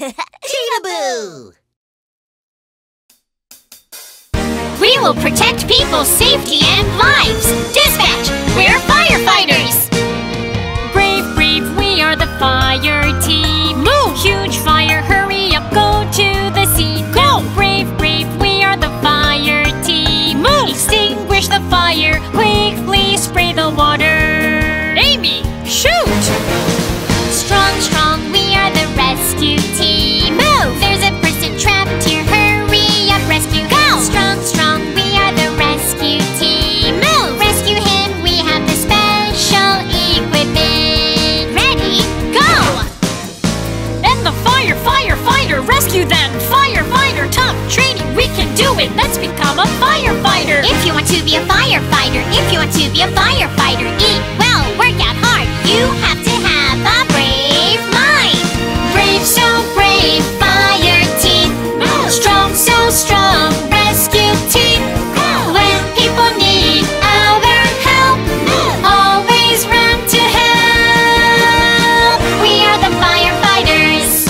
Cheetahboo! We will protect people's safety and lives! Dispatch! We're firefighters! Brave, brave, we are the fire team! Move! Huge fire, hurry up, go to the sea! Go! Brave, brave, we are the fire team! Move! Extinguish the fire, quickly spray the water! Amy, shoot! Strong, strong, we are the rescue team! Move! There's a person trapped here, hurry up, rescue! Go! Strong, strong, we are the rescue team! Move! Rescue him, we have the special equipment! Ready, go! And the firefighter, rescue them! Firefighter, tough training, we can do it! Let's become a firefighter! If you want to be a firefighter, if you want to be a firefighter, eat well, work out hard, you have to have a brave mind. Brave, so brave, fire team. Strong, so strong, rescue team. When people need our help, always run to help. We are the firefighters.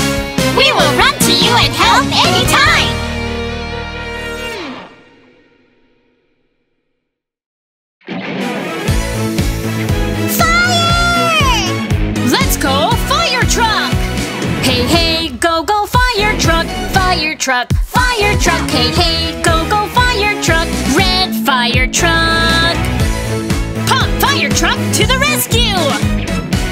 We will run to you and help anytime. Fire truck, hey, hey, go, go, fire truck, red fire truck. Pump, fire truck, to the rescue!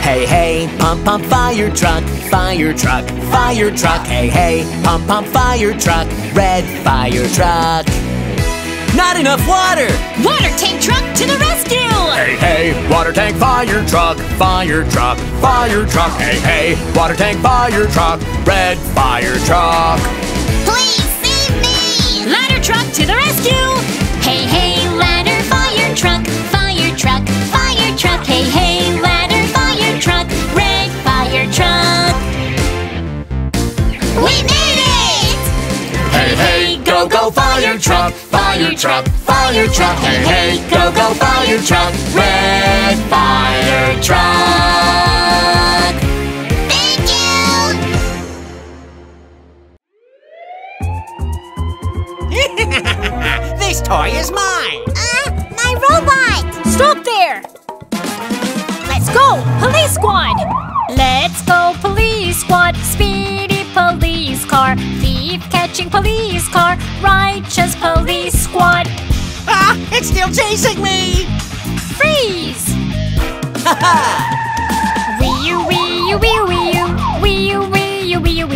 Hey, hey, pump, pump, fire truck, fire truck, fire truck. Hey, hey, pump, pump, fire truck, red fire truck. Not enough water! Water tank truck, to the rescue! Hey, hey, water tank, fire truck, fire truck, fire truck. Hey, hey, water tank, fire truck, red fire truck. Please save me! Ladder truck, to the rescue! Hey, hey, ladder, fire truck, fire truck, fire truck. Hey, hey, ladder, fire truck, red fire truck. We made it! Hey, hey, go, go, fire truck, fire truck, fire truck. Hey, hey, go, go, fire truck, red fire truck. This toy is mine! My robot! Stop there! Let's go, police squad! Let's go, police squad! Speedy police car! Thief-catching police car! Righteous police squad! Ah! It's still chasing me! Freeze! Ha ha! Wee-oo, wee-oo, wee-oo, wee-oo, wee-oo, wee-oo,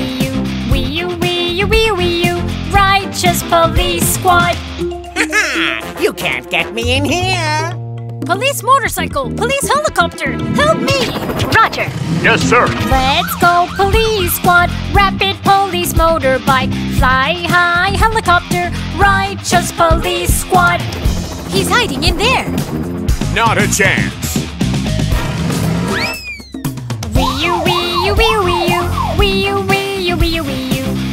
wee-oo, wee-oo, wee-oo, wee-oo, Righteous police squad! You can't get me in here! Police motorcycle! Police helicopter! Help me! Roger! Yes, sir! Let's go, police squad! Rapid police motorbike! Fly high helicopter! Righteous police squad! He's hiding in there! Not a chance! Wee-oo, wee-oo, wee-oo, wee-oo, wee-oo, wee-oo, wee-oo,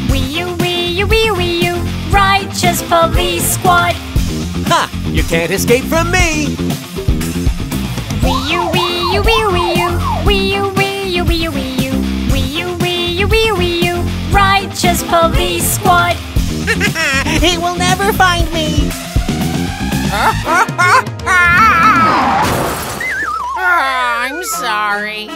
wee-oo, wee-oo, wee-oo, wee-oo, Righteous police squad! Ha! You can't escape from me! Wee-oo, wee-oo, wee-oo, wee-oo, wee-oo, wee-oo, wee-oo, wee-oo, wee-oo, wee-oo, Righteous police squad! He will never find me! I'm sorry.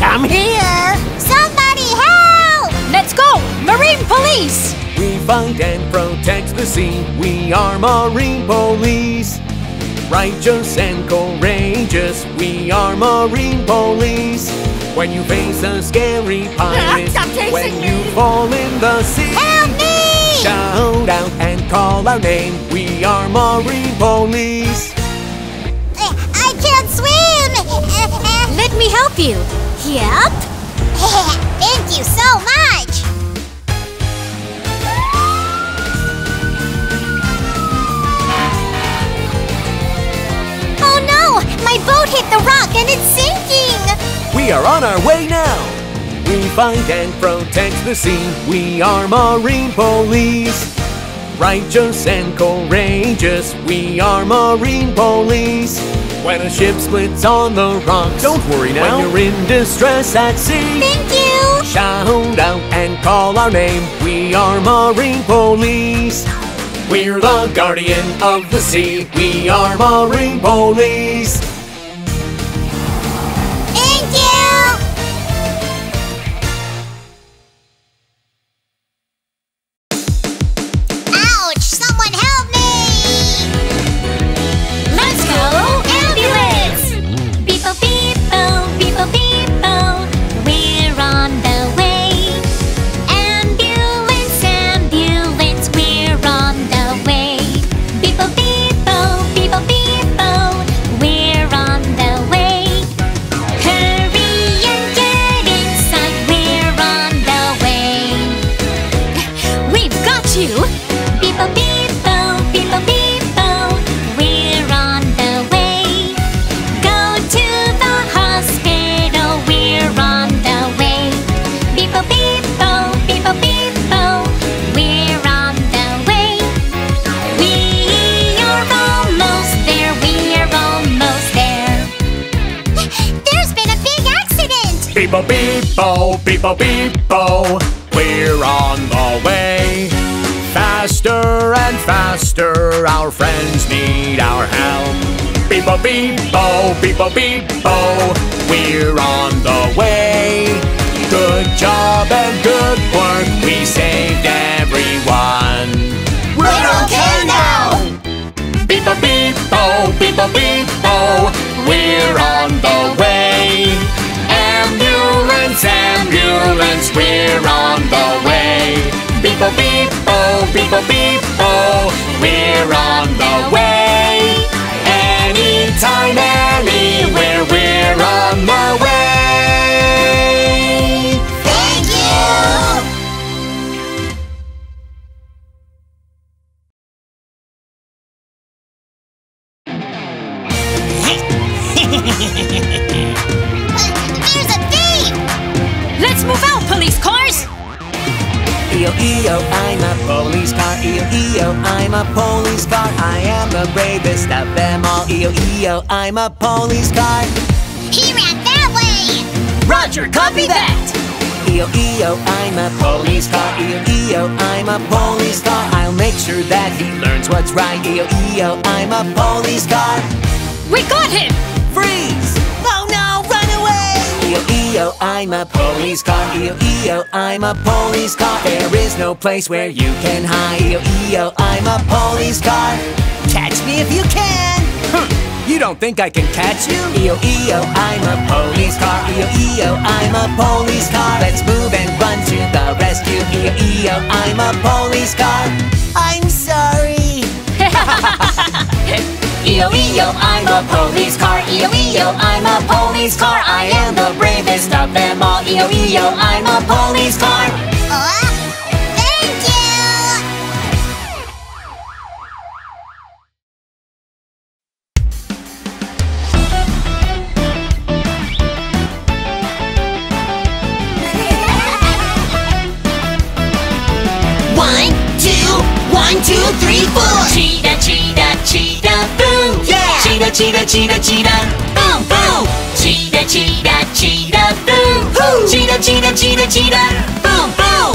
Come here! Somebody help! Let's go! Marine police! We find and protect the sea. We are marine police. Righteous and courageous. We are marine police. When you face a scary pirate, when you fall in the sea, help me! Shout out and call our name. We are marine police. I can't swim! Let me help you! Yep! Thank you so much! Oh no! My boat hit the rock and it's sinking! We are on our way now! We find and protect the sea. We are Marine Police. Righteous and courageous, we are Marine Police. When a ship splits on the rocks, don't worry now. When you're in distress at sea, thank you. Shout out and call our name. We are Marine Police. We're the guardian of the sea. We are Marine Police. Thank you. Beep-o, beep-o, beep-o, we're on the way. Faster and faster, our friends need our help. Beep-o, beep-o, beep-o, beep-o, we're on the way. Good job and good work, we saved everyone. We're okay now! Beep-o, beep-o, beep-o, beep-o, we're on the way. Ambulance, ambulance, we're on the way. Beep-o, beep-o, beep-o, beep-o, we're on the way. Anytime, anywhere, we're on the way. Thank you! There's a thief! Let's move out, police cars! E-O-E-O, I'm a police car. E-O-E-O, I'm a police car. I am the bravest of them all. E-O-E-O, I'm a police car. He ran that way! Roger, copy that! E-O-E-O, I'm a police car. E-O-E-O, I'm a police car. I'll make sure that he learns what's right. E-O-E-O, I'm a police car. We got him! Freeze! Oh no, run away! E-O-E-O, I'm a police car. E-O-E-O, I'm a police car. There is no place where you can hide. E-O-E-O, I'm a police car. Catch me if you can! You don't think I can catch you? E-O-E-O, I'm a police car. E-O-E-O, I'm a police car. Let's move and run to the rescue. E-O-E-O, I'm a police car. I'm sorry! E-O-E-O, I'm a police car. E-O-E-O, I'm a police car. I am the bravest of them all. E-O-E-O, I'm a police car. Thank you! 1, 2, 1, 2, 3, 4. Cheetah, cheetah, cheetahboo. Cheetah, cheetah, cheetah, cheetah, boom, boom! Cheetah, cheetah, cheetah, boom! Hoo! Cheetah, cheetah, cheetah, cheetah, boom, boom!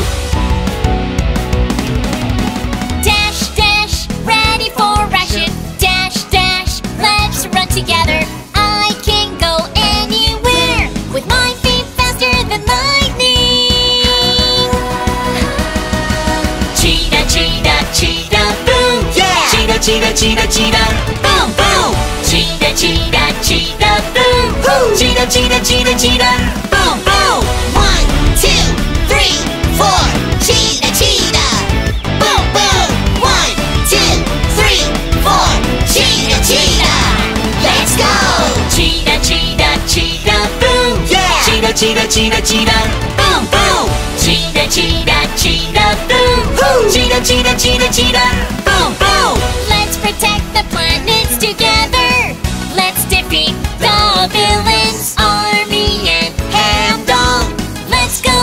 Dash, dash, ready for action. Dash, dash, let's run together. I can go anywhere with my feet faster than lightning. Cheetah, cheetah, cheetah, boom! Yeah! Cheetah, cheetah, cheetah, cheetah, boom, boom! Cheetah, cheetah, cheetah, boom! Hoo! Cheetah, cheetah, cheetah, cheetah, boom, boom! 1, 2, 3, 4. Cheetah, cheetah, boom, boom! 1, 2, 3, 4. Cheetah, cheetah, let's go! Cheetah, cheetah, cheetah, boom! Yeah! Cheetah, cheetah, cheetah, cheetah, boom, boom! Cheetah, cheetah, cheetah, boom! Hoo! Cheetah, cheetah, cheetah, cheetah, boom, boom! Let's protect the planets together. Let's defeat the villain's army and handle. Let's go!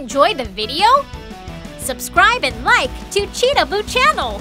enjoy the video? Subscribe and like to Cheetahboo channel!